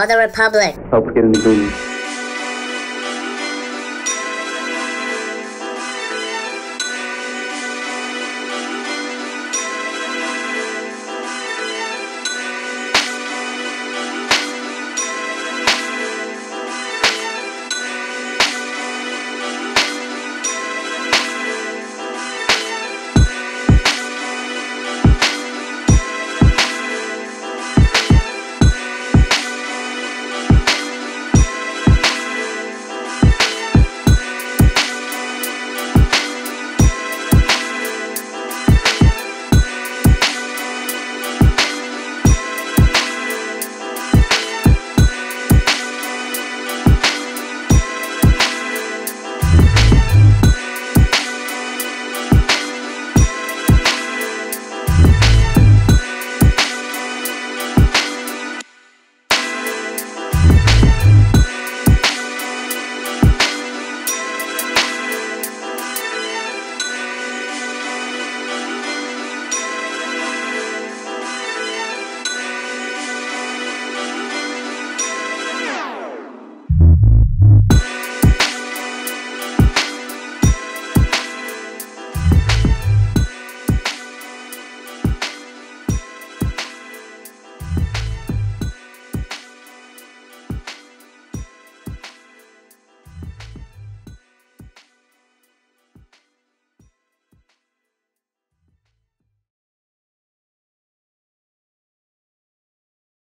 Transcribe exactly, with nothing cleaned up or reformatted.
for the Republic. Hope you're in the green.